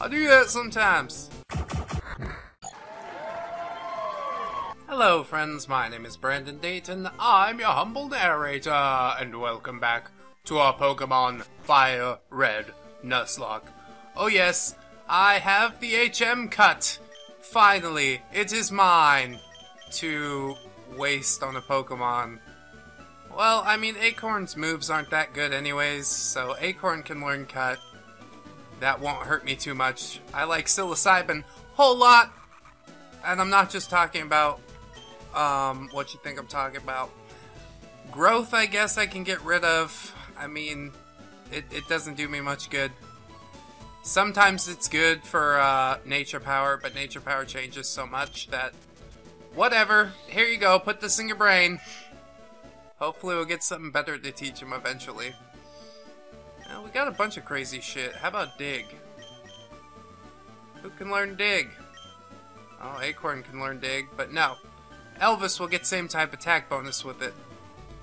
I do that sometimes. Hello friends, my name is Brandon Dayton, I'm your humble narrator, and welcome back to our Pokémon Fire Red Nuzlocke. Oh yes, I have the HM Cut. Finally, it is mine to waste on a Pokémon. Well, I mean, Acorn's moves aren't that good anyways, so Acorn can learn Cut. That won't hurt me too much. I like Psilocybin whole lot, and I'm not just talking about what you think I'm talking about. Growth, I guess I can get rid of. I mean, it doesn't do me much good. Sometimes it's good for nature power, but nature power changes so much that whatever. Here you go, put this in your brain. Hopefully we'll get something better to teach him eventually. Now, we got a bunch of crazy shit. How about Dig? Who can learn Dig? Oh, Acorn can learn Dig, but no. Elvis will get same type attack bonus with it.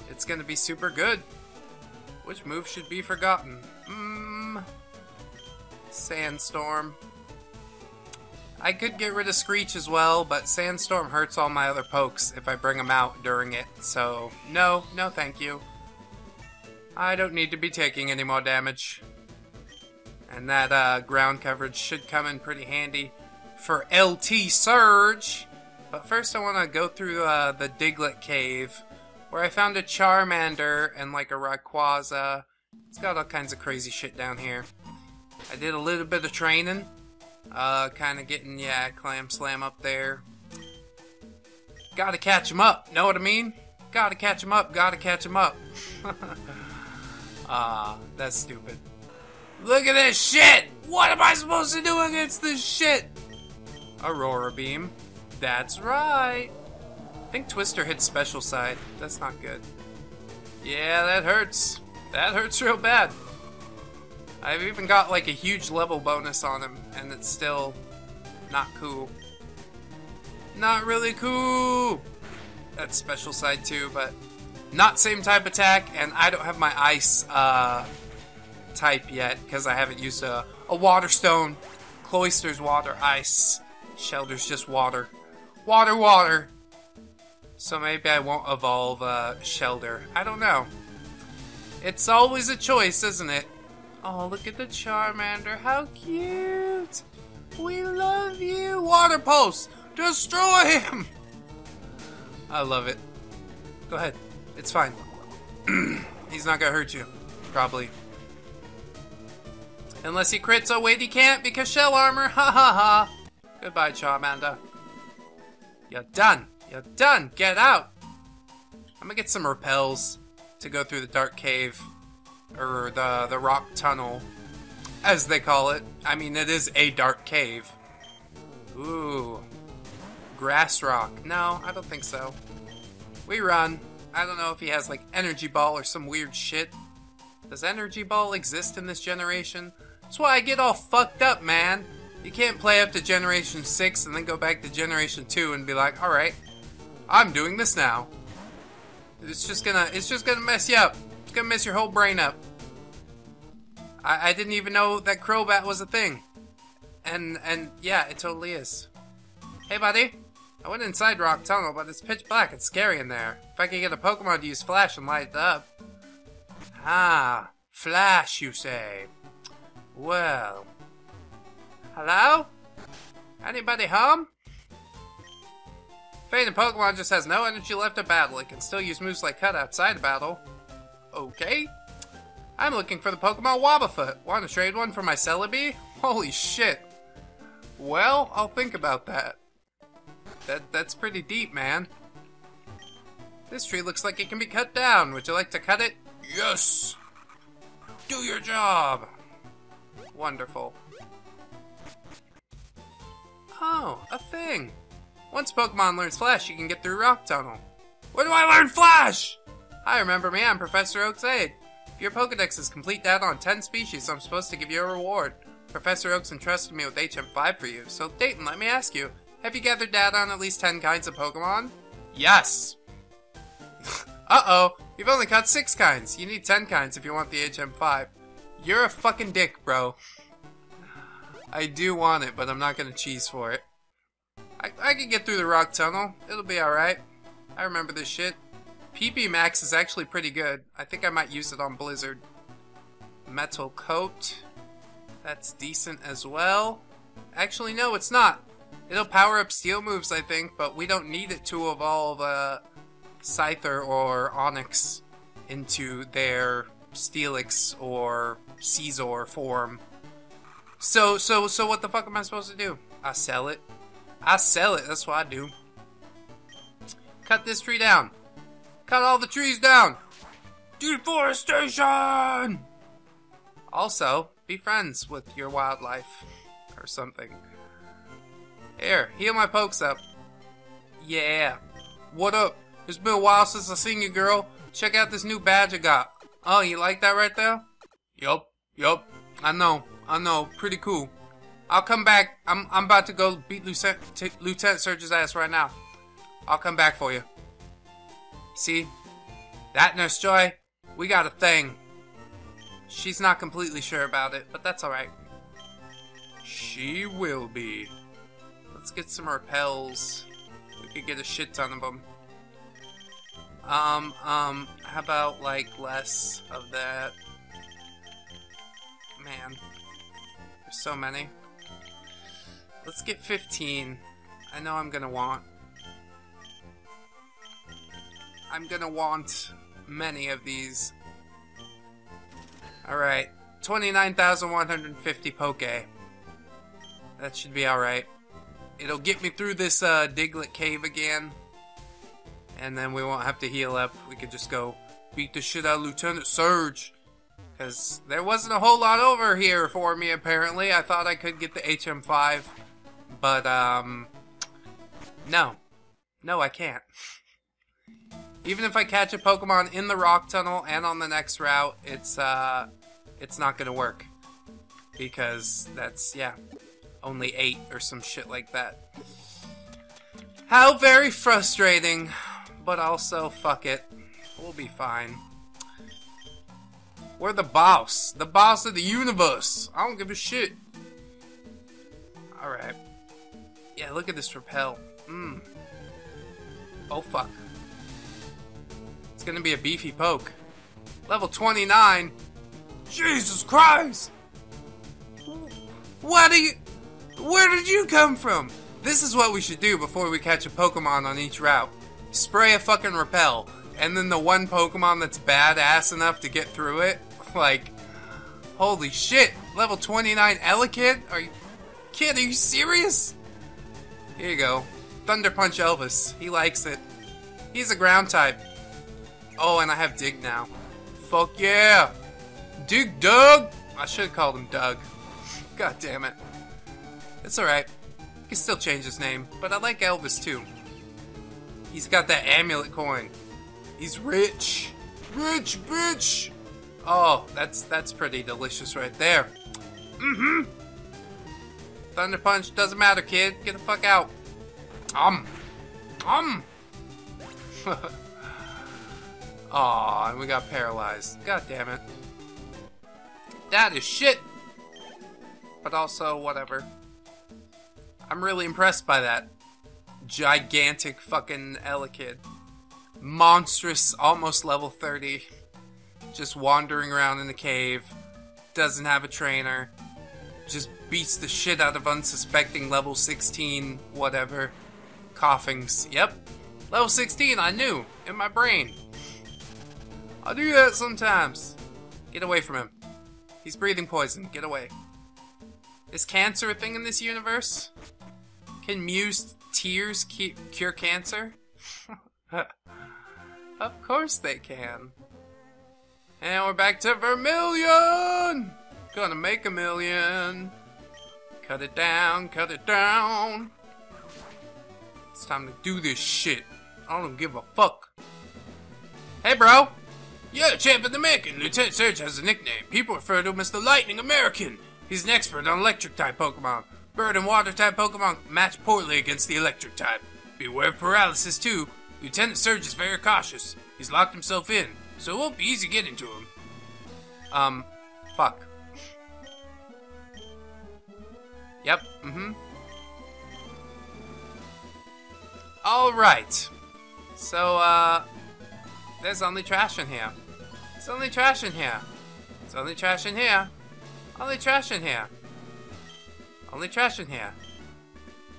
It's gonna be super good. Which move should be forgotten? Sandstorm. I could get rid of Screech as well, but Sandstorm hurts all my other pokes if I bring them out during it, so no thank you. I don't need to be taking any more damage. And that ground coverage should come in pretty handy for LT Surge. But first I want to go through the Diglett Cave, where I found a Charmander and like a Rayquaza. It's got all kinds of crazy shit down here. I did a little bit of training, kind of getting, yeah, Clam Slam up there. Gotta catch him up, know what I mean? Gotta catch him up, gotta catch him up. That's stupid. Look at this shit! What am I supposed to do against this shit? Aurora Beam. That's right. I think Twister hit special side. That's not good. Yeah, that hurts. That hurts real bad. I've even got like a huge level bonus on him, and it's still not cool. Not really cool! That's special side too, but not same type attack, and I don't have my ice type yet, because I haven't used a water stone. Cloister's water, ice. Shelter's just water. Water, water! So maybe I won't evolve Shelter. I don't know. It's always a choice, isn't it? Oh, look at the Charmander. How cute! We love you! Water Pulse! Destroy him! I love it. Go ahead. It's fine. He's not gonna hurt you. Probably. Unless he crits. Oh wait, he can't because Shell Armor. Ha ha ha! Goodbye, Charmander. You're done! You're done! Get out! I'm gonna get some repels to go through the Dark Cave. Or the Rock Tunnel, as they call it. I mean, it is a dark cave. Ooh. Grass Rock. No, I don't think so. We run. I don't know if he has, like, Energy Ball or some weird shit. Does Energy Ball exist in this generation? That's why I get all fucked up, man. You can't play up to Generation 6 and then go back to Generation 2 and be like, alright, I'm doing this now. It's just gonna mess you up. Gonna mess your whole brain up. I didn't even know that Crobat was a thing, and yeah, it totally is. Hey buddy, I went inside Rock Tunnel, but it's pitch black. It's scary in there. If I could get a Pokemon to use Flash and light it up. Ah, Flash, you say? Well, hello? Anybody home? Fading Pokemon just has no energy left to battle. It can still use moves like Cut outside of battle. Okay. I'm looking for the Pokemon Wobbuffet. Want to trade one for my Celebi? Holy shit. Well, I'll think about that. That's pretty deep, man. This tree looks like it can be cut down. Would you like to cut it? Yes! Do your job! Wonderful. Oh, a thing. Once Pokemon learns Flash, you can get through Rock Tunnel. Where do I learn Flash? Hi, remember me, I'm Professor Oak's aide. If your Pokedex is complete data on 10 species, I'm supposed to give you a reward. Professor Oak's entrusted me with HM5 for you, so Dayton, let me ask you, have you gathered data on at least 10 kinds of Pokemon? Yes! Uh-oh, you've only caught 6 kinds. You need 10 kinds if you want the HM5. You're a fucking dick, bro. I do want it, but I'm not gonna cheese for it. I can get through the Rock Tunnel. It'll be alright. I remember this shit. PP Max is actually pretty good. I think I might use it on Blizzard. Metal Coat. That's decent as well. Actually, no, it's not. It'll power up steel moves, I think, but we don't need it to evolve Scyther or Onix into their Steelix or Caesar form. So what the fuck am I supposed to do? I sell it. I sell it, that's what I do. Cut this tree down. Cut all the trees down. Deforestation! Also, be friends with your wildlife or something. Here, heal my pokes up. Yeah. What up? It's been a while since I seen you, girl. Check out this new badge I got. Oh, you like that right there? Yup, yup. I know. Pretty cool. I'll come back. I'm about to go beat Lieutenant Surge's ass right now. I'll come back for you. See? That, Nurse Joy, we got a thing. She's not completely sure about it, but that's alright. She will be. Let's get some repels. We could get a shit ton of them. How about, like, less of that? Man. There's so many. Let's get 15. I know I'm gonna want. I'm gonna want many of these. Alright. 29,150 Poke. That should be alright. It'll get me through this Diglett Cave again. And then we won't have to heal up. We could just go beat the shit out of Lieutenant Surge. Because there wasn't a whole lot over here for me, apparently. I thought I could get the HM5. But, no. No, I can't. Even if I catch a Pokemon in the Rock Tunnel and on the next route, it's not gonna work. Because that's, yeah, only 8 or some shit like that. How very frustrating, but also, fuck it. We'll be fine. We're the boss of the universe. I don't give a shit. Alright. Yeah, look at this repel. Mmm. Oh, fuck. It's gonna be a beefy poke. Level 29? Jesus Christ! What are you... Where did you come from? This is what we should do before we catch a Pokemon on each route. Spray a fucking repel, and then the one Pokemon that's badass enough to get through it, like, holy shit, level 29 Elekid? Kid, are you serious? Here you go. Thunder Punch Elvis. He likes it. He's a ground type. Oh, and I have Dig now. Fuck yeah! Dig Doug! I should've called him Doug. God damn it. It's alright. I can still change his name, but I like Elvis too. He's got that amulet coin. He's rich. Rich, bitch! Oh, that's pretty delicious right there. Mm-hmm. Thunder Punch, doesn't matter, kid. Get the fuck out. Aw, and we got paralyzed. God damn it. That is shit! But also, whatever. I'm really impressed by that. Gigantic fucking Elekid. Monstrous, almost level 30. Just wandering around in the cave. Doesn't have a trainer. Just beats the shit out of unsuspecting level 16, whatever. Coughings. Yep. Level 16, I knew. In my brain. I do that sometimes. Get away from him. He's breathing poison. Get away. Is cancer a thing in this universe? Can Mew's tears cure cancer? Of course they can. And we're back to Vermilion! Gonna make a million. Cut it down, cut it down. It's time to do this shit. I don't give a fuck. Hey, bro! You're the champ of the making. Lieutenant Surge has a nickname. People refer to him as the Lightning American. He's an expert on electric-type Pokemon. Bird and water-type Pokemon match poorly against the electric-type. Beware of paralysis, too. Lieutenant Surge is very cautious. He's locked himself in, so it won't be easy getting to him. Fuck. Yep. Mm-hmm. Alright. So, there's only trash in here. It's only trash in here. It's only trash in here. Only trash in here. Only trash in here.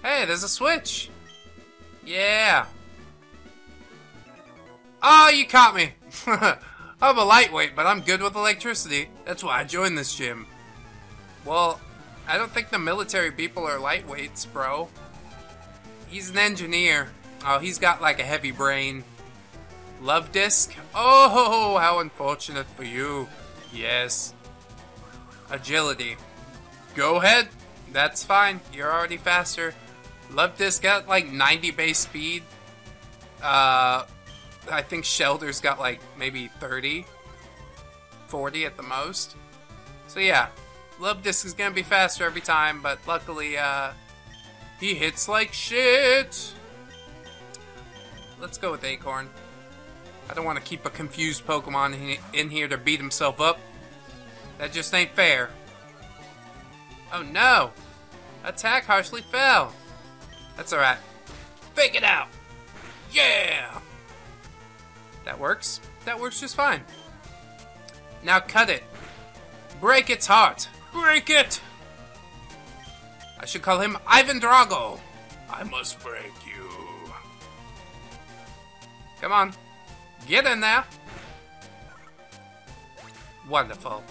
Hey, there's a switch! Yeah! Oh, you caught me! I'm a lightweight, but I'm good with electricity. That's why I joined this gym. Well, I don't think the military people are lightweights, bro. He's an engineer. Oh, he's got like a heavy brain. Luvdisc? Oh, how unfortunate for you. Yes. Agility. Go ahead. That's fine. You're already faster. Luvdisc got like 90 base speed. I think Shelder's got like maybe 30. 40 at the most. So yeah. Luvdisc is gonna be faster every time, but luckily, he hits like shit! Let's go with Acorn. I don't want to keep a confused Pokemon in here to beat himself up. That just ain't fair. Oh no! Attack harshly fell! That's alright. Fake it out! Yeah! That works. That works just fine. Now cut it. Break its heart! Break it! I should call him Ivan Drago. I must break you. Come on. Get in there. Wonderful.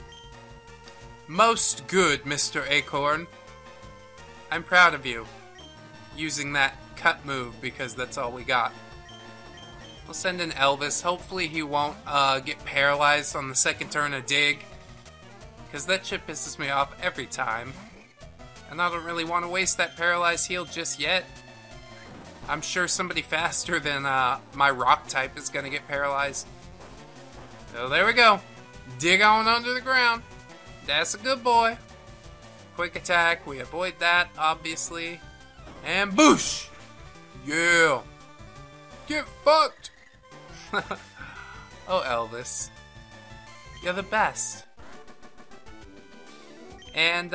Most good, Mr. Acorn. I'm proud of you. Using that cut move because that's all we got. We'll send in Elvis. Hopefully he won't get paralyzed on the second turn of Dig. Because that shit pisses me off every time. And I don't really want to waste that paralyzed heal just yet. I'm sure somebody faster than my rock type is going to get paralyzed. So there we go. Dig on under the ground. That's a good boy. Quick attack. We avoid that, obviously. And boosh! Yeah. Get fucked! Oh, Elvis. You're the best. And,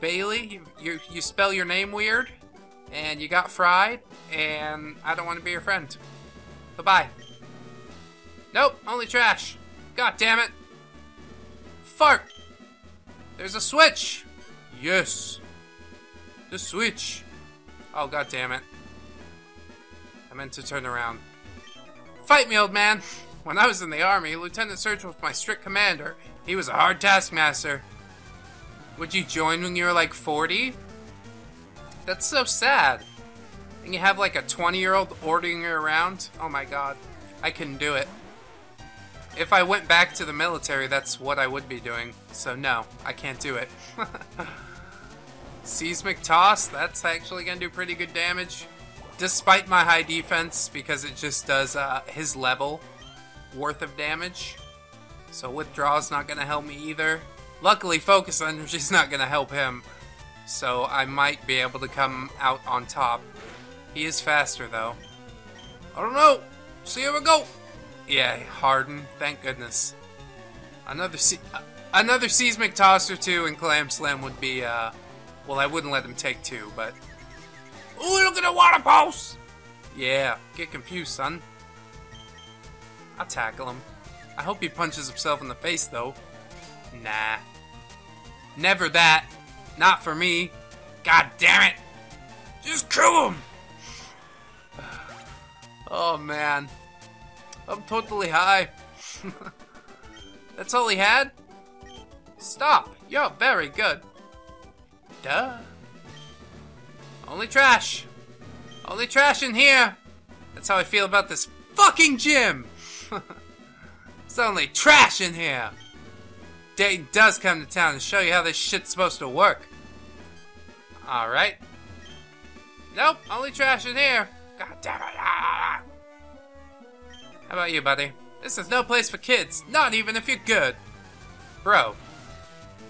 Bailey, you spell your name weird, and you got fried, and I don't want to be your friend. Bye-bye. Nope, only trash. God damn it. Fart. There's a switch. Yes. The switch. Oh, god damn it. I meant to turn around. Fight me, old man. When I was in the army, Lieutenant Surge was my strict commander. He was a hard taskmaster. Would you join when you were like 40? That's so sad. And you have like a 20-year-old ordering you around? Oh my god. I couldn't do it. If I went back to the military, that's what I would be doing. So no, I can't do it. Seismic Toss, that's actually gonna do pretty good damage. Despite my high defense, because it just does his level worth of damage. So Withdraw's not gonna help me either. Luckily, Focus Energy's not going to help him, so I might be able to come out on top. He is faster, though. I don't know! See how we go! Yeah, Harden, thank goodness. Another Seismic Toss or two and Clam Slam would be, well, I wouldn't let him take two, but... Ooh, look at the Water Pulse! Yeah, get confused, son. I'll tackle him. I hope he punches himself in the face, though. Nah. Never that. Not for me. God damn it. Just kill him. Oh man. I'm totally high. That's all he had? Stop. You're very good. Duh. Only trash. Only trash in here. That's how I feel about this fucking gym. It's only trash in here. Dayton does come to town and show you how this shit's supposed to work. Alright. Nope, only trash in here. God damn it. How about you, buddy? This is no place for kids, not even if you're good. Bro,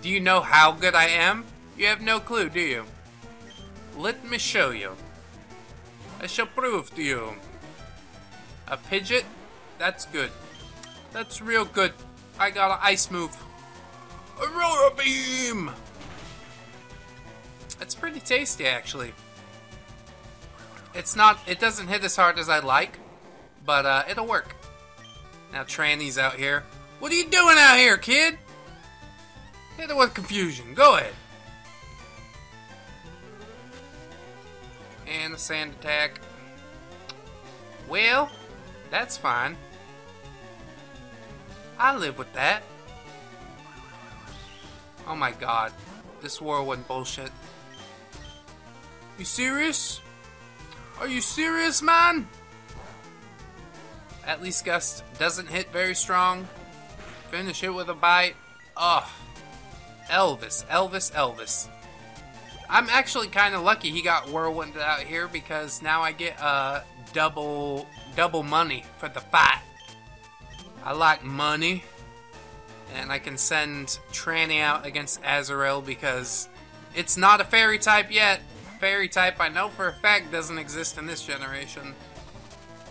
do you know how good I am? You have no clue, do you? Let me show you. I shall prove to you. A Pidgeot? That's good. That's real good. I got an ice move. Aurora Beam! It's pretty tasty, actually. It's not, it doesn't hit as hard as I like, but it'll work. Now Tranny's out here. What are you doing out here, kid? Hit it with confusion. Go ahead. And a sand attack. Well, that's fine. I live with that. Oh my god. This whirlwind bullshit. You serious? Are you serious, man? At least Gust doesn't hit very strong. Finish it with a bite. Ugh. Elvis, Elvis, Elvis. I'm actually kind of lucky he got whirlwinded out here because now I get double money for the fight. I like money. And I can send Tranny out against Azurill because it's not a Fairy-type yet. Fairy-type I know for a fact doesn't exist in this generation.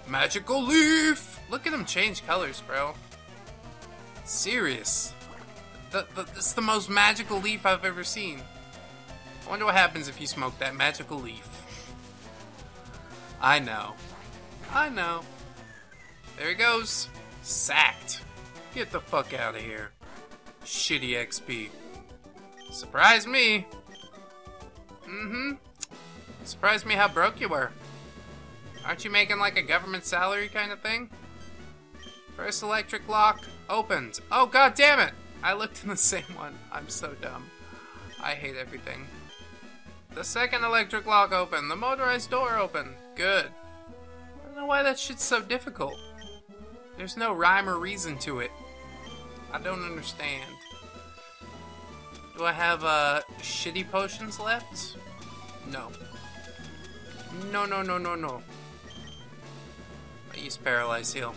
Magical Leaf! Look at him change colors, bro. Serious. It's the most magical leaf I've ever seen. I wonder what happens if you smoke that magical leaf. I know. I know. There he goes. Sacked. Get the fuck out of here. Shitty XP. Surprise me. Mm-hmm. Surprise me how broke you were. Aren't you making like a government salary kind of thing? First electric lock opened. Oh, god damn it! I looked in the same one. I'm so dumb. I hate everything. The second electric lock opened. The motorized door opened. Good. I don't know why that shit's so difficult. There's no rhyme or reason to it. I don't understand. Do I have, shitty potions left? No. No, no, no, no, no. I use Paralyze Heal.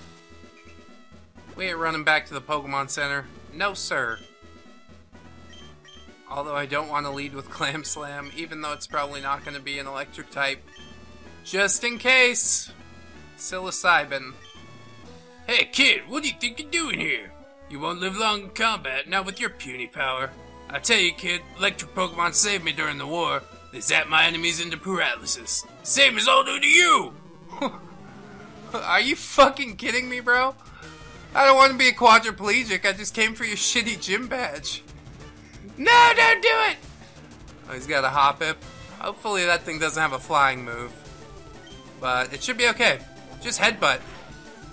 We ain't running back to the Pokemon Center. No, sir. Although I don't want to lead with Clam Slam, even though it's probably not going to be an electric type. Just in case! Psilocybin. Hey, kid, what do you think you're doing here? You won't live long in combat, not with your puny power. I tell you, kid, electric Pokemon saved me during the war. They zapped my enemies into paralysis. Same as I'll do to you! Are you fucking kidding me, bro? I don't want to be a quadriplegic, I just came for your shitty gym badge. No, don't do it! Oh, he's got a hop hip. Hopefully that thing doesn't have a flying move. But it should be okay. Just headbutt.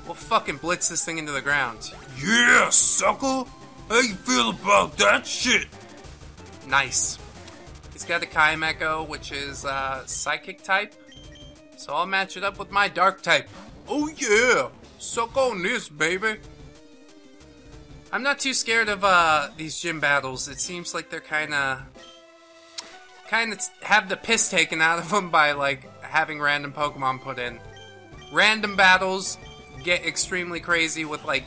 We'll fucking blitz this thing into the ground. Yeah, sucker! How you feel about that shit? Nice. He's got a Kaimecho, which is psychic type. So I'll match it up with my dark type. Oh yeah! Suck on this, baby. I'm not too scared of these gym battles. It seems like they're kind of have the piss taken out of them by like having random Pokemon put in. Random battles get extremely crazy with like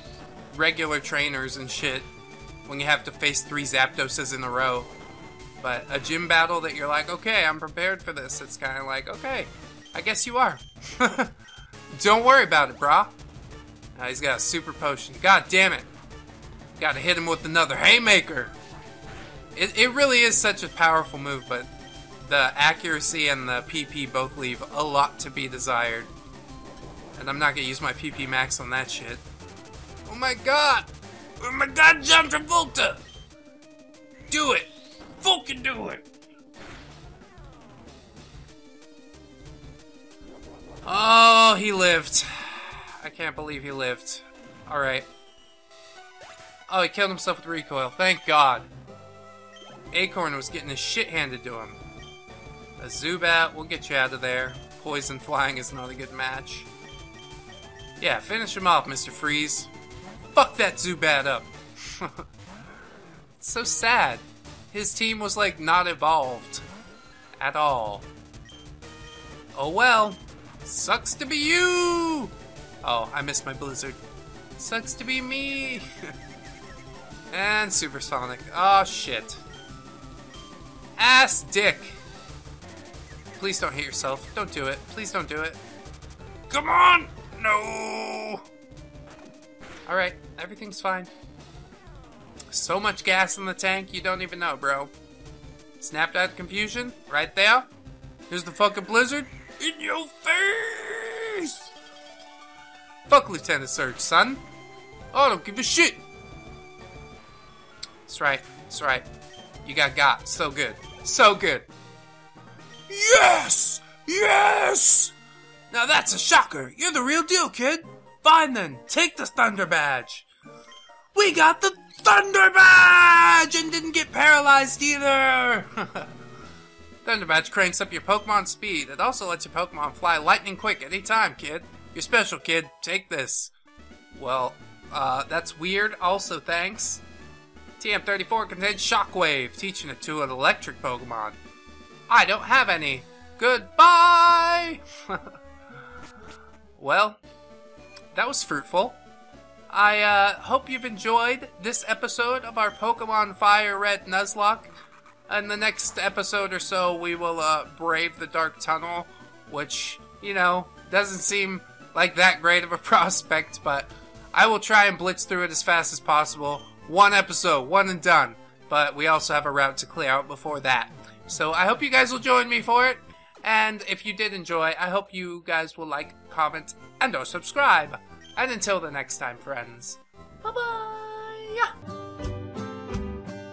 regular trainers and shit when you have to face 3 Zapdoses in a row. But a gym battle that you're like, okay, I'm prepared for this. It's kind of like, okay, I guess you are. Don't worry about it, brah. He's got a super potion. God damn it. Gotta hit him with another haymaker. It really is such a powerful move, but the accuracy and the PP both leave a lot to be desired. And I'm not gonna use my PP Max on that shit. Oh my god! Oh my god, John Travolta! Do it! Fucking do it! Oh, he lived. I can't believe he lived. Alright. Oh, he killed himself with recoil. Thank God. Acorn was getting his shit handed to him. A Zubat, we'll get you out of there. Poison flying is not a good match. Yeah, finish him off, Mr. Freeze. Fuck that Zubat up. It's so sad. His team was, like, not evolved. At all. Oh well. Sucks to be you! Oh, I missed my Blizzard. Sucks to be me! And Supersonic. Oh shit. Ass dick! Please don't hit yourself. Don't do it. Please don't do it. Come on! No! Alright, everything's fine. So much gas in the tank, you don't even know, bro. Snapped out of confusion, right there. Here's the fucking Blizzard. In your face! Fuck Lieutenant Surge, son. I don't give a shit. That's right, that's right. You got, so good. So good. Yes! Yes! Now that's a shocker. You're the real deal, kid. Fine then, take the Thunder Badge. We got the Thunder Badge and didn't get paralyzed either. Thunder Badge cranks up your Pokemon speed. It also lets your Pokemon fly lightning quick any time, kid. You're special, kid. Take this. Well, that's weird. Also, thanks. TM34 contains Shockwave, teaching it to an electric Pokemon. I don't have any. Goodbye! Well, that was fruitful. I hope you've enjoyed this episode of our Pokemon Fire Red Nuzlocke. In the next episode or so, we will brave the Dark Tunnel, which, you know, doesn't seem like that great of a prospect, but I will try and blitz through it as fast as possible. One episode, one and done. But we also have a route to clear out before that. So I hope you guys will join me for it. And if you did enjoy, I hope you guys will like, comment, and or subscribe. And until the next time, friends. Bye-bye!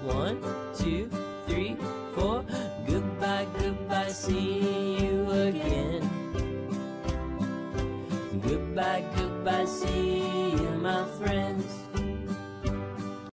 1, 2, 3, 4. Goodbye, goodbye, see you again. Goodbye, goodbye, see you, my friend.